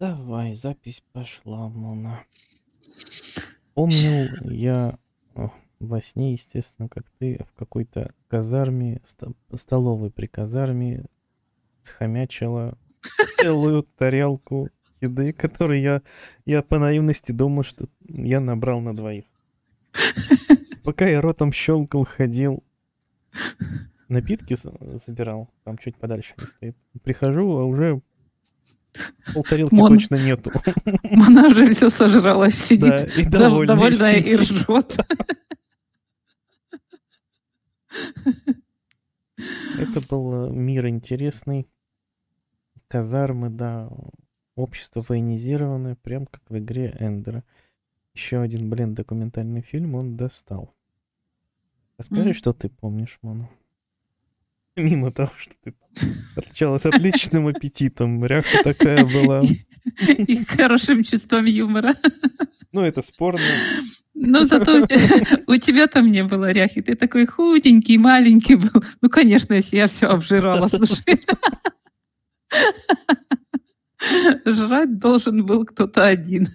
Давай, запись пошла, Мона. Помнил я во сне, естественно, как ты в какой-то казарме, столовой при казарме, схомячила целую тарелку еды, которую я по наивности думал, что я набрал на двоих. Пока я ротом щелкал, ходил, напитки забирал, там чуть подальше не стоит. Прихожу, а уже полтарелки точно нету. Она же все сожрала, сидит, да, и довольная и ржет. Это был мир интересный. Казармы, да, общество военизированное, прям как в игре Эндера. Еще один, блин, документальный фильм он достал. Расскажи, что ты помнишь, Мона. Мимо того, что ты торчала с отличным аппетитом. Ряха такая была. И хорошим чувством юмора. Ну, это спорно. Но зато у тебя там не было ряхи. Ты такой худенький, маленький был. Ну, конечно, если я все обжирала. Слушай. Жрать должен был кто-то один.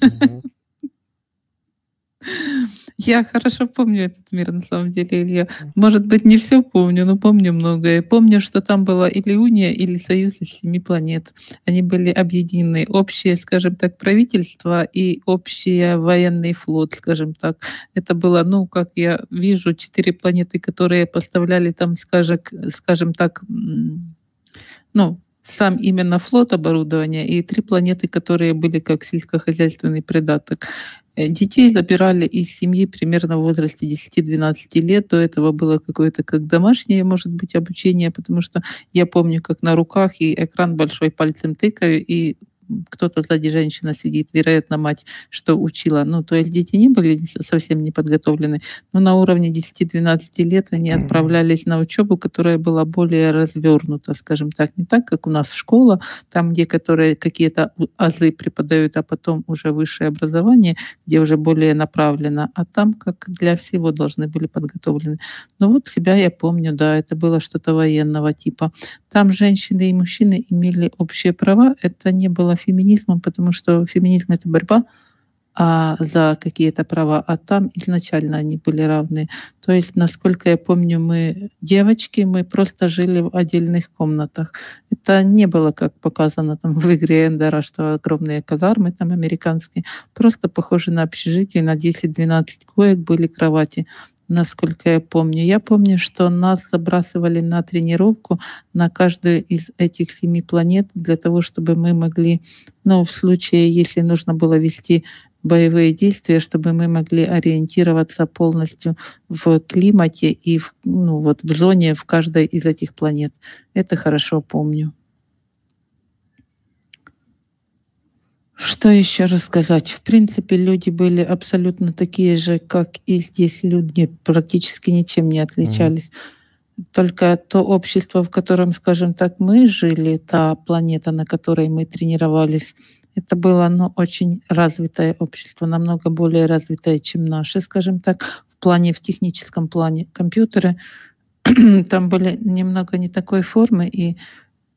Я хорошо помню этот мир, на самом деле, Илья. Может быть, не все помню, но помню многое. Помню, что там была или уния, или союз из 7 планет. Они были объединены. Общее, скажем так, правительство и общий военный флот, скажем так. Это было, ну, как я вижу, 4 планеты, которые поставляли там, скажем так, ну, сам именно флот оборудования, и 3 планеты, которые были как сельскохозяйственный придаток. Детей забирали из семьи примерно в возрасте 10-12 лет. До этого было какое-то как домашнее, может быть, обучение, потому что я помню, как на руках и экран большой пальцем тыкаю, и кто-то сзади женщина сидит, вероятно, мать, что учила. Ну, то есть дети не были совсем не подготовлены, но на уровне 10-12 лет они отправлялись на учебу, которая была более развернута, скажем так, не так, как у нас школа, там, где которые какие-то азы преподают, а потом уже высшее образование, где уже более направлено, а там как для всего должны были подготовлены. Но вот себя я помню, да, это было что-то военного типа. Там женщины и мужчины имели общие права, это не было феминизмом, потому что феминизм — это борьба за какие-то права, а там изначально они были равны. То есть, насколько я помню, мы, девочки, мы просто жили в отдельных комнатах. Это не было, как показано там в игре Эндера, что огромные казармы там американские, просто похожи на общежитие, на 10-12 коек были кровати. Насколько я помню. Я помню, что нас забрасывали на тренировку на каждую из этих 7 планет для того, чтобы мы могли, ну, в случае, если нужно было вести боевые действия, чтобы мы могли ориентироваться полностью в климате и в, ну, вот, в зоне в каждой из этих планет. Это хорошо помню. Что еще рассказать? В принципе, люди были абсолютно такие же, как и здесь люди, практически ничем не отличались. Только то общество, в котором, скажем так, мы жили, та планета, на которой мы тренировались, это было, ну, очень развитое общество, намного более развитое, чем наше, скажем так, в плане, в техническом плане. Компьютеры там были немного не такой формы, и,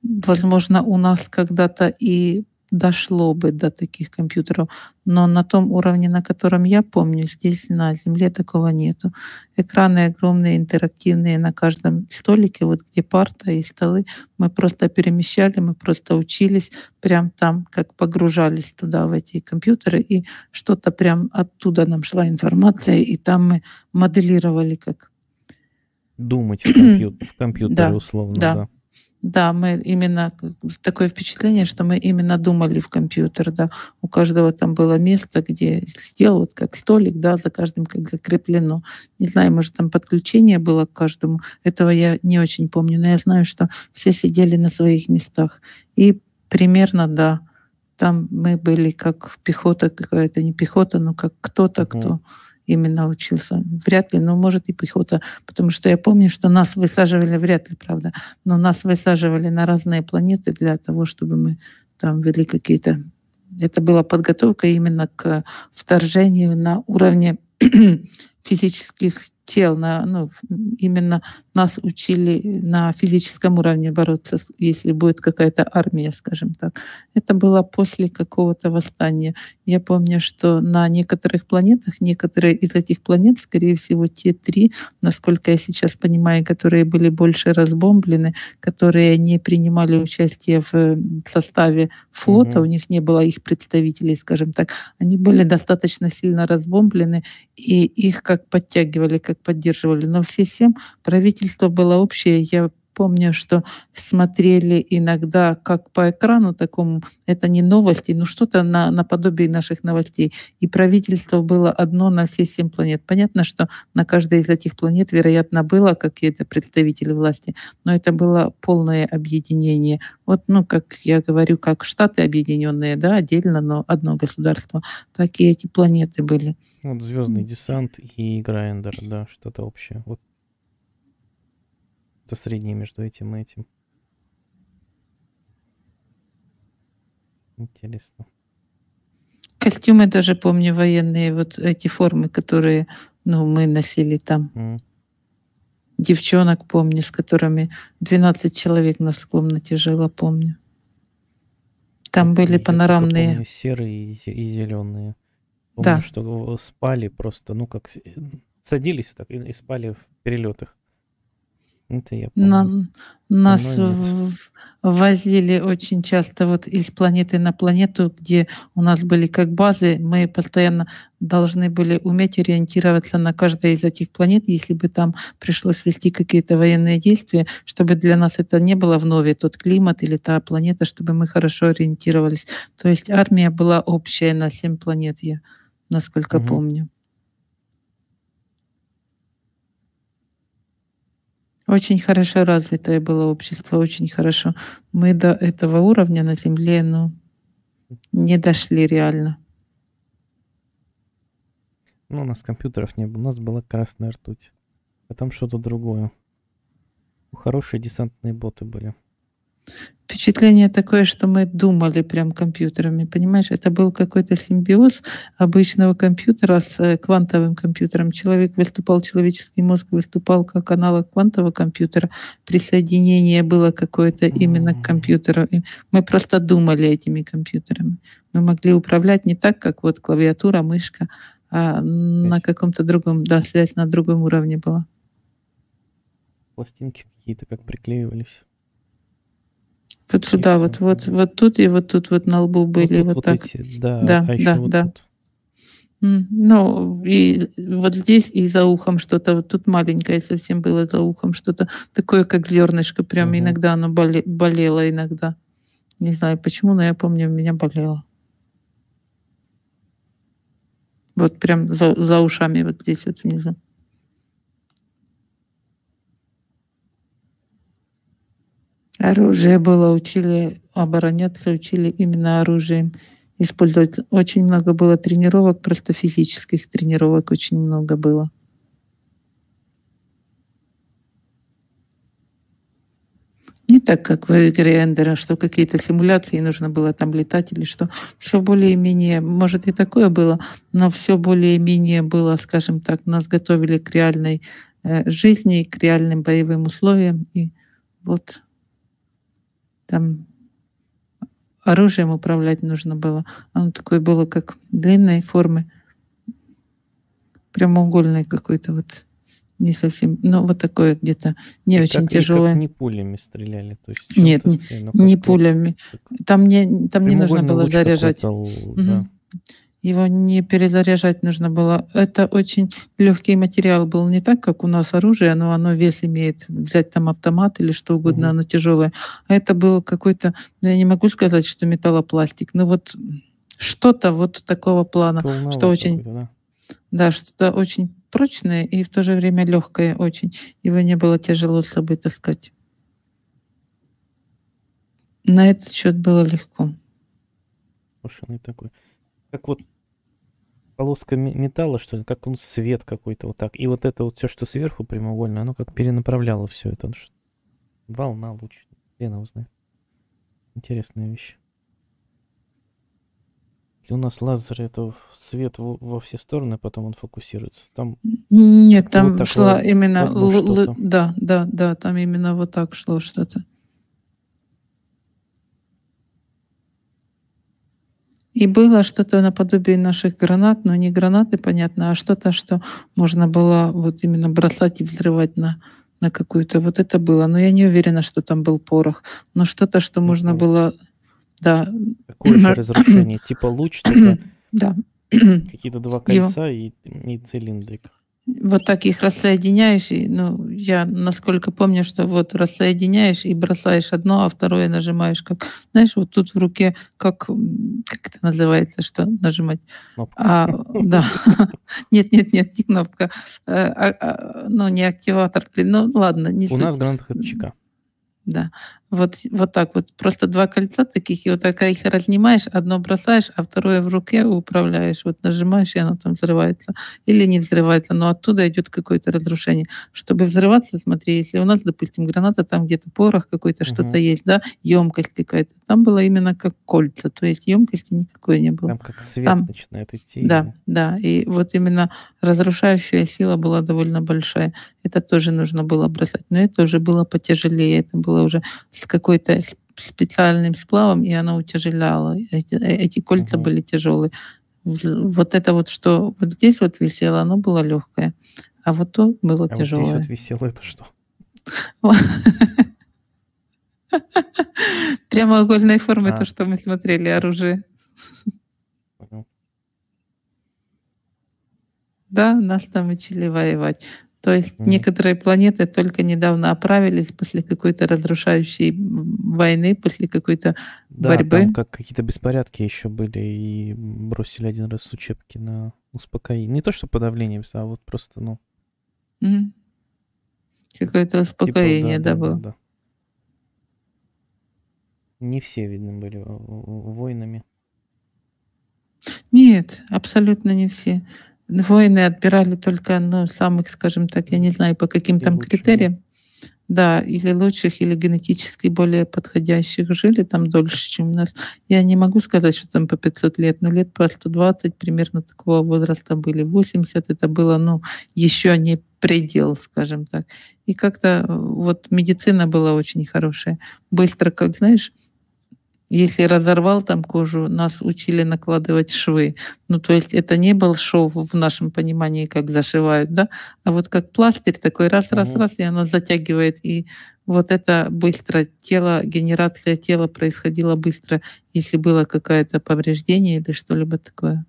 возможно, у нас когда-то и дошло бы до таких компьютеров, но на том уровне, на котором я помню, здесь на Земле такого нету. Экраны огромные, интерактивные на каждом столике, вот где парта и столы, мы просто перемещали, мы просто учились, прям там, как погружались туда, в эти компьютеры, и что-то прям оттуда нам шла информация, и там мы моделировали, как... Думать в компьютере, да, условно, да. Да, мы именно... Такое впечатление, что мы именно думали в компьютер, да. У каждого там было место, где сидел, вот как столик, да, за каждым как закреплено. Не знаю, может, там подключение было к каждому. Этого я не очень помню, но я знаю, что все сидели на своих местах. И примерно, да, там мы были как пехота какая-то, не пехота, но как кто-то, кто... именно учился. Вряд ли, но, может, и пехота. Потому что я помню, что нас высаживали, вряд ли, правда, но нас высаживали на разные планеты для того, чтобы мы там вели какие-то... Это была подготовка именно к вторжению на уровне физических тел. Именно нас учили на физическом уровне бороться, если будет какая-то армия, скажем так. Это было после какого-то восстания. Я помню, что на некоторых планетах, некоторые из этих планет, скорее всего, те три, насколько я сейчас понимаю, которые были больше разбомблены, которые не принимали участие в составе флота, у них не было их представителей, скажем так, они были достаточно сильно разбомблены, и их как подтягивали, как поддерживали. Но все семь правительство было общее. Я помню, что смотрели иногда как по экрану такому, это не новости, но что-то наподобие наших новостей. И правительство было одно на все семь планет. Понятно, что на каждой из этих планет, вероятно, было какие-то представители власти, но это было полное объединение. Вот, как я говорю, как Штаты объединенные, да, отдельно, но одно государство. Так и эти планеты были. Вот «Звездный десант» и «Грайндер», да, что-то общее. Вот. Это среднее между этим и этим. Интересно. Костюмы даже помню военные, вот эти формы, которые мы носили там. Девчонок помню, с которыми 12 человек нас в комнате жило, помню. Там были панорамные. Помню, серые и зеленые. Помню, да. Что спали просто, как садились так и спали в перелетах. Это я помню. Нас возили очень часто из планеты на планету, где у нас были как базы. Мы постоянно должны были уметь ориентироваться на каждой из этих планет, если бы там пришлось вести какие-то военные действия, чтобы для нас это не было вновь, тот климат или та планета, чтобы мы хорошо ориентировались. То есть армия была общая на 7 планет, я насколько помню. Очень хорошо развитое было общество, очень хорошо. Мы до этого уровня на Земле, не дошли реально. У нас компьютеров не было, у нас была красная ртуть. А там что-то другое. Хорошие десантные боты были. Впечатление такое, что мы думали прям компьютерами, понимаешь? Это был какой-то симбиоз обычного компьютера с квантовым компьютером. Человеческий мозг выступал как аналог квантового компьютера. Присоединение было какое-то именно к компьютеру. И мы просто думали этими компьютерами. Мы могли управлять не так, как клавиатура, мышка, а на каком-то другом, связь на другом уровне была. Пластинки какие-то как приклеивались. Вот сюда, вот тут и вот тут на лбу были, вот так. Эти, да. И вот здесь, и за ухом что-то, тут маленькое совсем было за ухом что-то, такое как зернышко, прям иногда оно болело иногда. Не знаю почему, но я помню, у меня болело. Вот прям за ушами, вот здесь внизу. Оружие было, учили обороняться, учили именно оружием использовать. Очень много было тренировок, просто физических тренировок очень много было. Не так, как в игре Эндера, что какие-то симуляции, нужно было там летать или что. Все более-менее, может и такое было, но все более-менее было, скажем так, нас готовили к реальной жизни, к реальным боевым условиям. И там оружием управлять нужно было. Оно такое было, как длинной формы, прямоугольной какой-то, не совсем, такое где-то, не очень тяжелое. Не пулями стреляли? То есть нет, не пулями. Там там не нужно было заряжать. Его не перезаряжать нужно было. Это очень легкий материал был, не так, как у нас оружие, но оно вес имеет. Взять там автомат или что угодно, оно тяжелое. А это был какой-то, я не могу сказать, что металлопластик, но что-то такого плана, что очень, что-то очень прочное и в то же время легкое очень. Его не было тяжело с собой таскать. На этот счет было легко. Слушай, такой. Как полоска металла, что ли, как свет какой-то так. И это все, что сверху прямоугольно, оно как перенаправляло все это. Волна, луч. Хрен его знает. Интересная вещь. у нас лазер — это свет во все стороны, потом он фокусируется. Там нет, там вот шла такое, именно... Да, там именно вот так шло что-то. И было что-то наподобие наших гранат, но не гранаты, понятно, а что-то, что можно было вот именно бросать и взрывать на какую-то... Вот это было. Но я не уверена, что там был порох. Но что-то, что можно было... Да. Какое-то разрушение, типа луч, только да. Какие-то два кольца и цилиндрик. Вот так их рассоединяешь, и, ну, я насколько помню, что вот рассоединяешь и бросаешь одно, а второе нажимаешь как, знаешь, вот тут в руке, как это называется, что нажимать? Кнопка. Да. Нет, не кнопка. Ну, не активатор, ну, ладно, не суть. У нас гранатах от ЧК. Да, вот так вот. Просто два кольца таких, и вот так их разнимаешь, одно бросаешь, а второе в руке управляешь. Вот нажимаешь, и оно там взрывается. Или не взрывается, но оттуда идет какое-то разрушение. Чтобы взрываться, смотри, если у нас, допустим, граната, там где-то порох какой-то, что-то есть, да, емкость какая-то. Там было именно как кольца, то есть емкости никакой не было. Там как свет начинает идти. Да, и вот именно разрушающая сила была довольно большая. Это тоже нужно было бросать, но это уже было потяжелее, это было уже с какой-то специальным сплавом, и она утяжеляло. Эти кольца были тяжелые. Вот это вот, что вот здесь вот висело, оно было легкое, а вот то было тяжелое. А вот здесь вот висело, это что? Прямоугольной формы, то, что мы смотрели, оружие. Да, нас там учили воевать. То есть некоторые планеты только недавно оправились после какой-то разрушающей войны, после какой-то борьбы. Там как какие-то беспорядки еще были, и бросили один раз с учебки на успокоение. Не то, что подавление, а вот просто, ну... Какое-то успокоение, типа, было. Не все, видно, были войнами. Нет, абсолютно не все. Войны отбирали только, ну, самых, скажем так, я не знаю, по каким там критериям. Да, или лучших, или генетически более подходящих, жили там дольше, чем у нас. Я не могу сказать, что там по 500 лет, но лет по 120 примерно такого возраста были. 80 это было, ну, еще не предел, скажем так. И как-то вот медицина была очень хорошая. Быстро, как, знаешь... Если разорвал там кожу, нас учили накладывать швы. Ну, то есть это не был шов в нашем понимании, как зашивают, да? А вот как пластырь такой, раз, и она затягивает. И вот это быстро тело, генерация тела происходила быстро, если было какое-то повреждение или что-либо такое.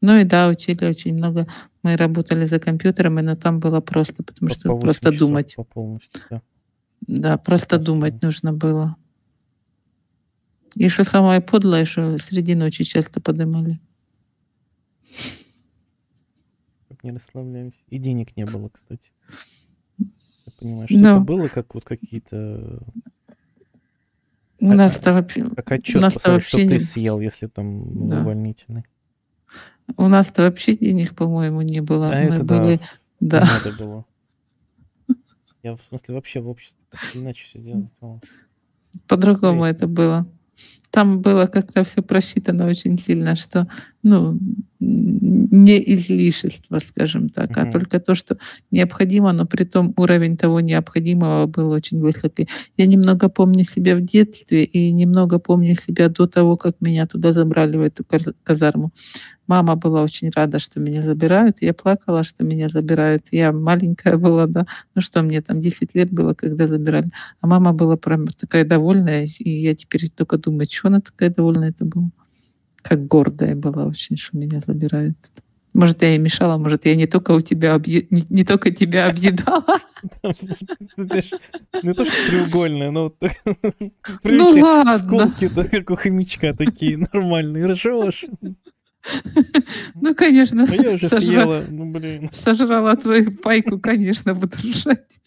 Ну и да, учили очень много. Мы работали за компьютерами, но там было просто, потому что просто думать. Да, просто думать нужно было. И что самое подлое, что среди ночи часто подымали. Не расслаблялись. И денег не было, кстати. Я понимаю, что это было, как вот какие-то... У нас-то вообще... Как отчет, что ты съел, если там увольнительный. У нас-то вообще денег, по-моему, не было. А мы это были... Надо было. Я в смысле вообще в обществе иначе все делал. По-другому это было. Там было как-то все просчитано очень сильно, что, ну, не излишество, скажем так, а только то, что необходимо, но при том уровень того необходимого был очень высокий. Я немного помню себя в детстве и немного помню себя до того, как меня туда забрали, в эту казарму. Мама была очень рада, что меня забирают. Я плакала, что меня забирают. Я маленькая была, да. Ну что, мне там 10 лет было, когда забирали. А мама была прям такая довольная. И я теперь только думаю, чего она такая довольная это была. Как гордая была очень, что меня забирают. Может, я ей мешала, может, я не только тебя объедала. Не то, что треугольная, но вот так. Ну ладно. Сколки, как у хомячка, такие нормальные. Ржешь. Ну, конечно, сожрала твою пайку, конечно, буду ржать.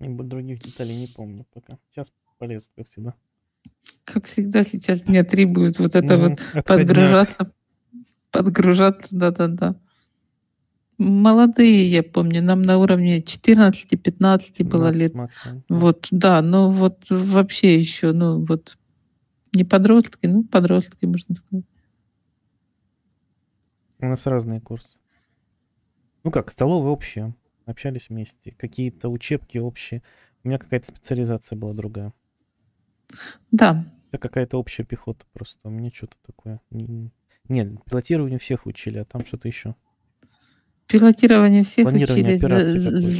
Других деталей не помню пока. Сейчас полезу, как всегда. Как всегда, сейчас меня требует вот это вот подгружаться, да. Молодые, я помню, нам на уровне 14-15 было лет. Максимум. Вот, да, ну вот вообще еще, ну вот Не подростки, ну, подростки, можно сказать. У нас разные курсы. Ну как, столовые общие. Общались вместе. Какие-то учебки общие. У меня какая-то специализация была другая. Да. Это какая-то общая пехота просто. У меня что-то такое. Нет, пилотированию всех учили, а там что-то еще. Пилотирование всех учили,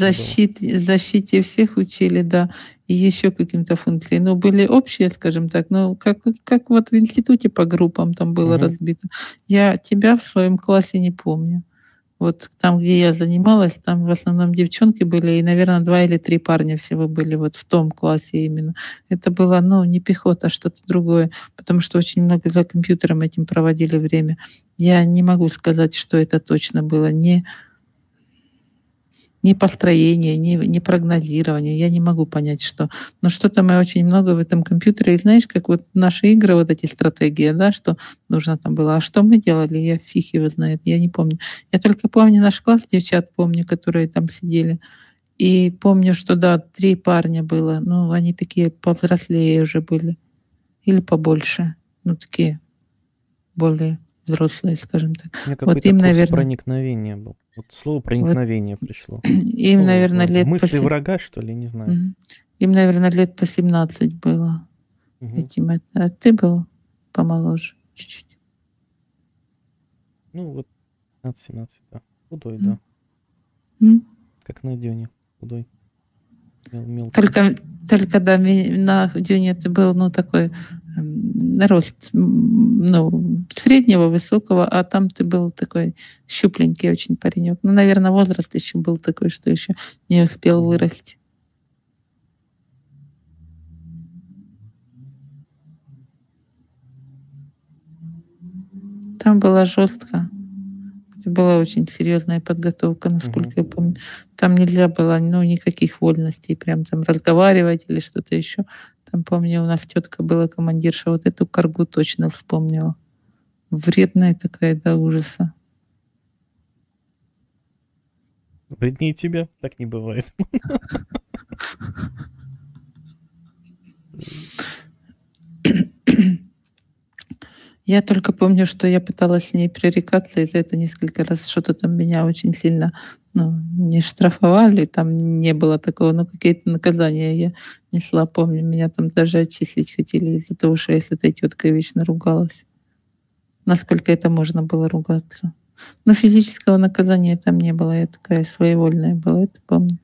защите всех учили, да, и еще каким-то функциям. Но были общие, скажем так, но как вот в институте по группам там было разбито. Я тебя в своем классе не помню. Вот там, где я занималась, там в основном девчонки были, и, наверное, 2 или 3 парня всего были вот в том классе именно. Это было, ну, не пехота, а что-то другое, потому что очень много за компьютером этим проводили время. Я не могу сказать, что это точно было. Ни построение, ни прогнозирование. Я не могу понять, что. Но что-то мы очень много в этом компьютере. И знаешь, как вот наши игры, вот эти стратегии, да, что нужно там было. А что мы делали? Я фиг его знает, я не помню. Я только помню наш класс, девчат помню, которые там сидели. И помню, что, да, 3 парня было. Ну, они такие повзрослее уже были. Или побольше. Ну, такие более взрослые, скажем так. У меня вот им, наверное, проникновение было. Вот слово проникновение вот пришло. Им, слово, наверное, лет мысли врага, что ли, не знаю. Им, наверное, лет по 17 было. Этим это. А ты был помоложе чуть-чуть. Ну, вот 15-17, да. Худой, да. Как на Дюне. Худой. Мелкий. Только да, на Дюне ты был, ну, такой рост, ну, среднего, высокого, а там ты был такой щупленький очень паренек. Ну, наверное, возраст еще был такой, что еще не успел вырасти. Там было жестко. Была очень серьезная подготовка, насколько я помню. Там нельзя было, ну, никаких вольностей, прям там разговаривать или что-то еще. Там, помню, у нас тетка была командирша, вот эту каргу точно вспомнила. Вредная такая до ужаса. Вреднее тебя? Так не бывает. Я только помню, что я пыталась с ней пререкаться, и за это несколько раз что-то там меня очень сильно, ну, не штрафовали, там не было такого, но какие-то наказания я несла, помню. Меня там даже отчислить хотели из-за того, что я с этой теткой вечно ругалась. Насколько это можно было ругаться. Но физического наказания там не было, я такая своевольная была, это помню.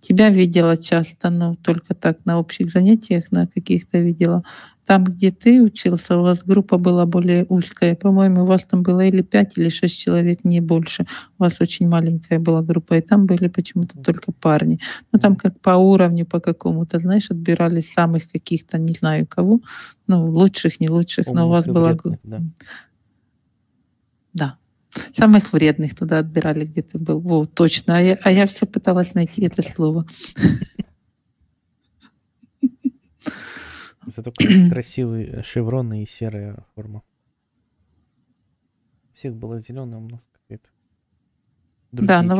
Тебя видела часто, но только так, на общих занятиях, на каких-то видела. Там, где ты учился, у вас группа была более узкая. По-моему, у вас там было или 5, или 6 человек, не больше. У вас очень маленькая была группа, и там были почему-то только парни. Но там как по уровню, по какому-то, знаешь, отбирали самых каких-то, не знаю кого, ну, лучших, не лучших, но у вас была... Да. Самых вредных туда отбирали, где ты был. Во, точно. А я все пыталась найти это слово. Зато красивые шевроны и серая форма. У всех была зеленая, у нас какая-то. Да, но у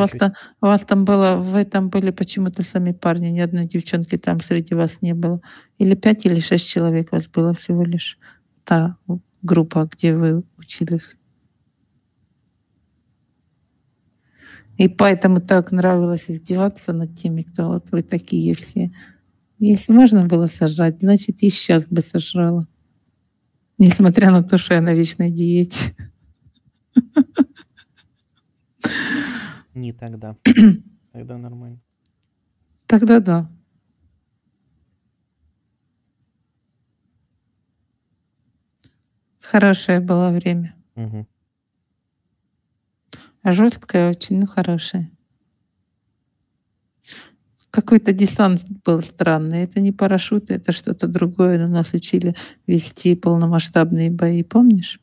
вас там было, вы там были почему-то сами парни, ни одной девчонки там среди вас не было. Или 5, или 6 человек у вас было всего лишь. Та группа, где вы учились. И поэтому так нравилось издеваться над теми, кто вот вы такие все. Если можно было сожрать, значит, и сейчас бы сожрала. Несмотря на то, что я на вечной диете. Не тогда. Тогда нормально. Тогда да. Хорошее было время. Жесткая очень, ну, хорошая. Какой-то десант был странный. Это не парашют, это что-то другое. Но нас учили вести полномасштабные бои. Помнишь?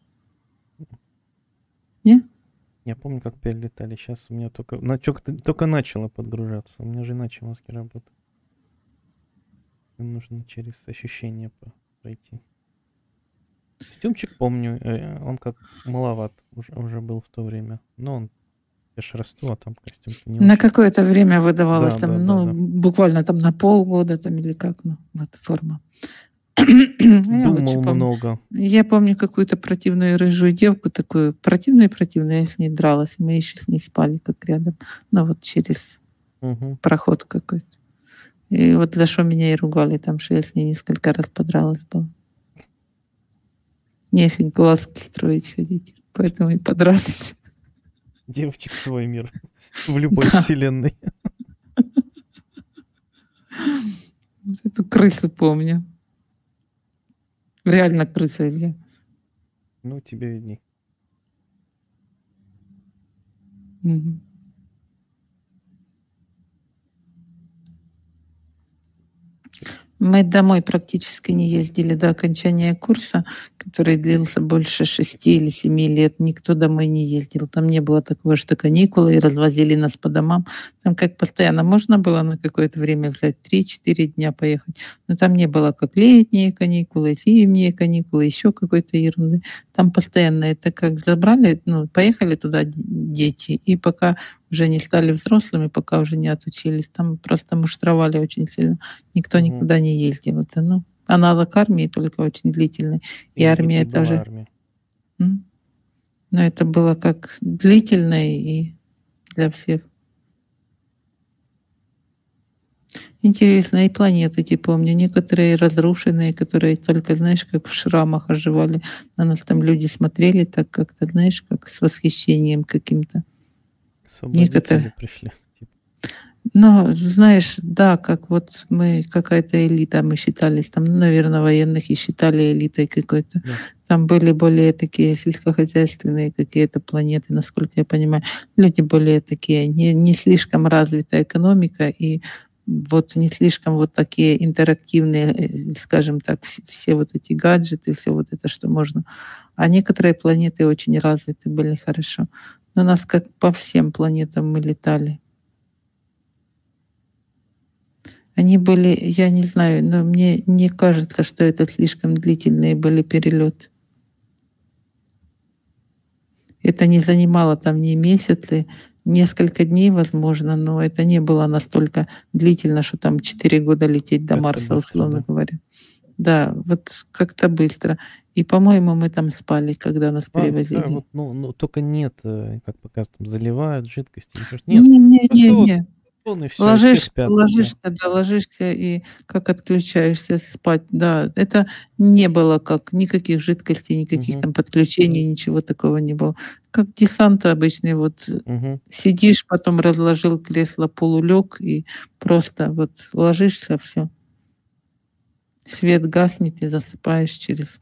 Не? Я помню, как перелетали. Сейчас у меня только начало подгружаться. У меня же иначе мозги работают. Им нужно через ощущения пройти. Костюмчик, помню, он как маловат уже был в то время. Но он, конечно, расту, а там костюм не на очень... какое-то время выдавалось, да, там, да, ну, да, буквально там на полгода там или как, ну, вот форма. Думал я очень много. Я помню какую-то противную рыжую девку, такую противную, я с ней дралась. Мы еще с ней спали как рядом, но вот через проход какой-то. И вот за что меня и ругали, там, что я с ней несколько раз подралась была. Нефиг глазки строить ходить, поэтому и подрались. Девочек свой мир в любой вселенной. Эту крысу помню. Реально крыса, Илья. Ну, тебе видней. Угу. Мы домой практически не ездили до окончания курса, который длился больше 6 или 7 лет. Никто домой не ездил. Там не было такого, что каникулы, и развозили нас по домам. Там как постоянно можно было на какое-то время взять 3-4 дня поехать. Но там не было как летние каникулы, зимние каникулы, еще какой-то ерунды. Там постоянно это как забрали, ну, поехали туда дети, и пока уже не стали взрослыми, пока уже не отучились. Там просто муштровали очень сильно. Никто никуда не ездил. Это, ну, аналог армии, только очень длительный. И армия это же... Армия. Но это было как длительное и для всех. Интересно, и планеты, помню. Некоторые разрушенные, которые только, знаешь, как в шрамах оживали. На нас там люди смотрели так как-то, знаешь, как с восхищением каким-то. Некоторые пришли. Но, знаешь, да, как вот мы, какая-то элита, мы считались, там, наверное, военных и считали элитой какой-то. Да. Там были более такие сельскохозяйственные какие-то планеты, насколько я понимаю. Люди более такие, не слишком развитая экономика и вот не слишком вот такие интерактивные, скажем так, все вот эти гаджеты, все вот это, что можно. А некоторые планеты очень развиты были хорошо. Но нас как по всем планетам мы летали. Они были, я не знаю, но мне не кажется, что это слишком длительные были перелеты. Это не занимало там ни месяцы, несколько дней, возможно, но это не было настолько длительно, что там 4 года лететь до Марса, условно говоря. Да, вот как-то быстро. И, по-моему, мы там спали, когда нас перевозили. Да, вот, ну, только нет, как показывают, там заливают жидкости. Нет. Все, ложишься и как отключаешься спать. Да, это не было как никаких жидкостей, никаких там подключений, ничего такого не было. Как десант обычный, вот сидишь, потом разложил кресло, полулег и просто вот ложишься, все. Свет гаснет и засыпаешь через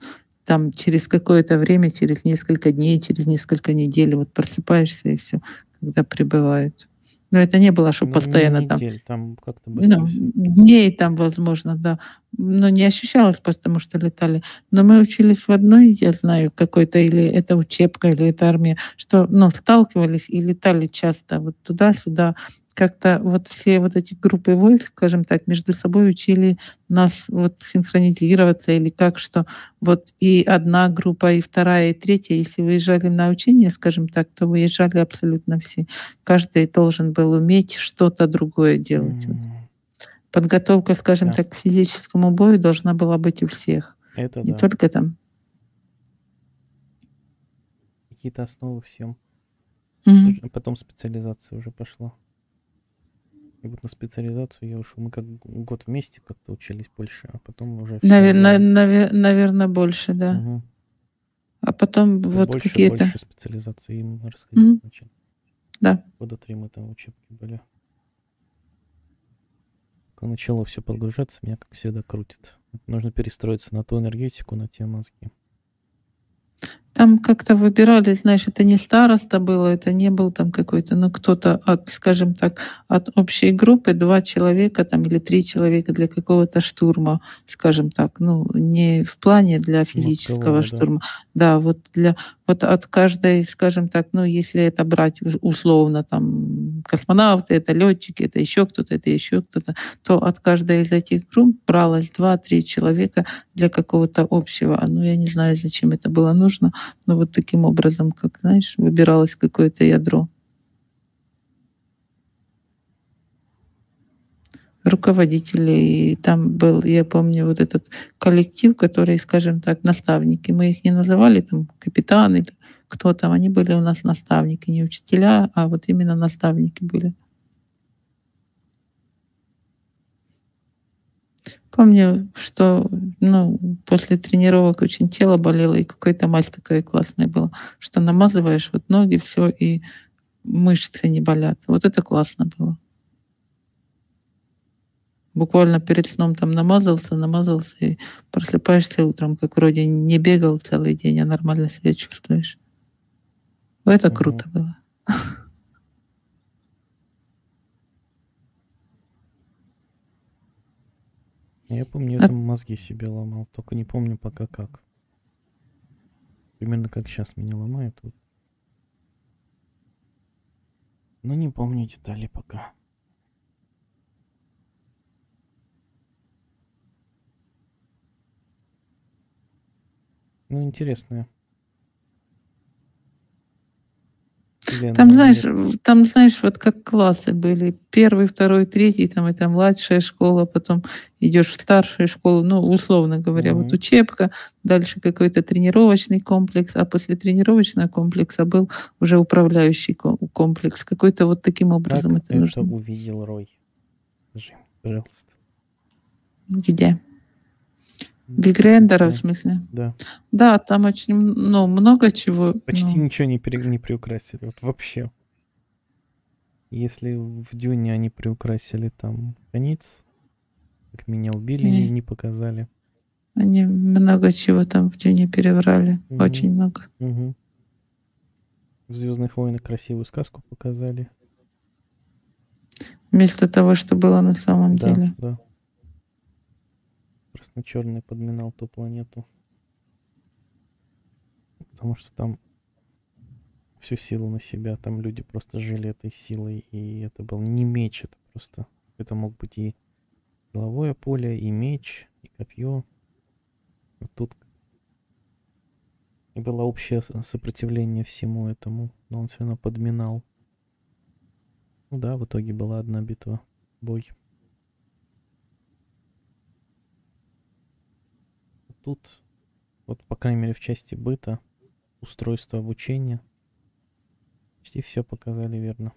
какое-то время, через несколько дней, через несколько недель. Вот просыпаешься и все, когда прибывают. Но это не было, что постоянно недель, там как-то дней там, возможно, да. Но не ощущалось, потому что летали. Но мы учились в одной, я знаю, какой-то, или это учебка, или это армия, что, ну, сталкивались и летали часто вот туда-сюда. Как-то вот все вот эти группы войск, скажем так, между собой учили нас вот синхронизироваться или как, что вот и одна группа, и вторая, и третья, если выезжали на учение, скажем так, то выезжали абсолютно все. Каждый должен был уметь что-то другое делать. Вот. Подготовка, скажем так, к физическому бою должна была быть у всех. Это не только там. Какие-то основы всем. Потом специализация уже пошла. И вот на специализацию я ушел. Мы как год вместе как-то учились больше, а потом уже... Наверное, больше, да. А потом это вот больше, какие-то... Больше специализации им расходились сначала. Да. Года 3 мы там учебки были. Когда начало все подгружаться, меня, как всегда, крутит. Нужно перестроиться на ту энергетику, на те мозги. Там как-то выбирали, знаешь, это не староста было, это не был там какой-то, ну, кто-то от, скажем так, от общей группы 2 человека там или 3 человека для какого-то штурма, скажем так, ну, не в плане для физического штурма. Да, вот от каждой, скажем так, ну, если это брать условно, там, космонавты, это летчики, это еще кто-то, то от каждой из этих групп бралось 2-3 человека для какого-то общего. Ну, я не знаю, зачем это было нужно. Ну, вот таким образом, как, знаешь, выбиралось какое-то ядро. руководителей. И там был, я помню, вот этот коллектив, который, скажем так, наставники. Мы их не называли там капитаны, кто там. Они были у нас наставники, не учителя, а вот именно наставники были. Помню, что после тренировок очень тело болело, и какая-то мазь такая классная была, что намазываешь вот ноги, все, и мышцы не болят. Вот это классно было. Буквально перед сном там намазался, и просыпаешься утром, как вроде не бегал целый день, а нормально себя чувствуешь. Это круто было. Я помню, я там мозги себе ломал, только не помню пока как. Примерно как сейчас меня ломают. Вот. Но не помню детали пока. Ну, интересное. Там, знаешь, вот как классы были. Первый, второй, третий, там это младшая школа, потом идешь в старшую школу, условно говоря, вот учебка, дальше какой-то тренировочный комплекс, а после тренировочного комплекса был уже управляющий комплекс. Какой-то вот таким образом как это нужно. Увидел Рой. Скажи, пожалуйста. Где? В игре Эндера, в смысле? Да. Да, там очень много чего. Почти ничего не приукрасили. Вот вообще. Если в Дюне они приукрасили там конец, как меня убили, не показали. Они много чего там в Дюне переврали. Очень много. В «Звездных войнах» красивую сказку показали. Вместо того, что было на самом деле. Да. Красно-черный подминал ту планету, потому что там всю силу на себя, там люди просто жили этой силой, и это был не меч, это просто, это мог быть и силовое поле, и меч, и копье. Вот тут и было общее сопротивление всему этому, но он все равно подминал. В итоге была одна битва, бой. Тут, вот по крайней мере в части быта, устройство обучения, почти все показали верно.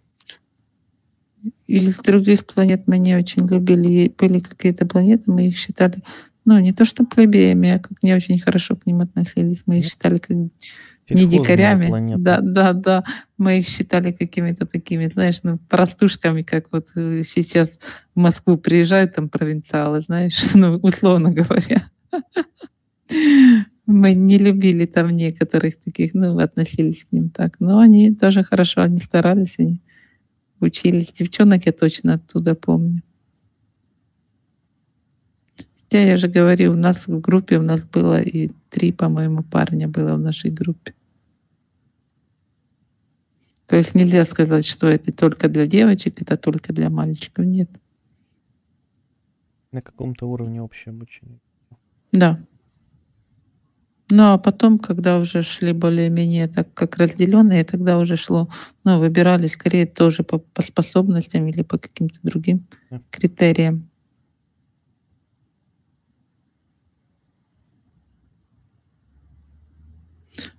Из других планет мы не очень любили. Были какие-то планеты, мы их считали, не то что плебеями, а как не очень хорошо к ним относились. Мы их считали как не дикарями. Планета. Да. Мы их считали какими-то такими, знаешь, простушками, как вот сейчас в Москву приезжают там провинциалы, знаешь, условно говоря. Мы не любили там некоторых таких, относились к ним так. Но они тоже хорошо, они старались, они учились. Девчонок я точно оттуда помню. Хотя я же говорю, у нас в группе, у нас было и 3, по-моему, парня было в нашей группе. То есть нельзя сказать, что это только для девочек, это только для мальчиков. Нет. На каком-то уровне общее обучение. Да. А потом, когда уже шли более-менее так, как разделенные, тогда уже шло, выбирали скорее тоже по способностям или по каким-то другим критериям.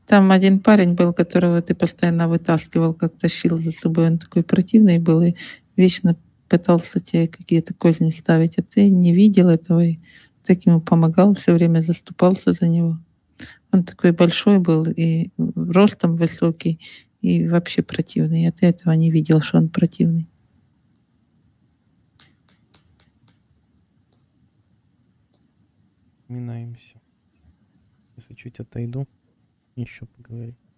Там один парень был, которого ты постоянно вытаскивал, как тащил за собой. Он такой противный был и вечно пытался тебе какие-то козни ставить, а ты не видел этого и так ему помогал, все время заступался за него. Он такой большой был, и ростом высокий, и вообще противный. Я до этого не видел, что он противный. Вспоминаемся. Если чуть отойду, еще поговорим.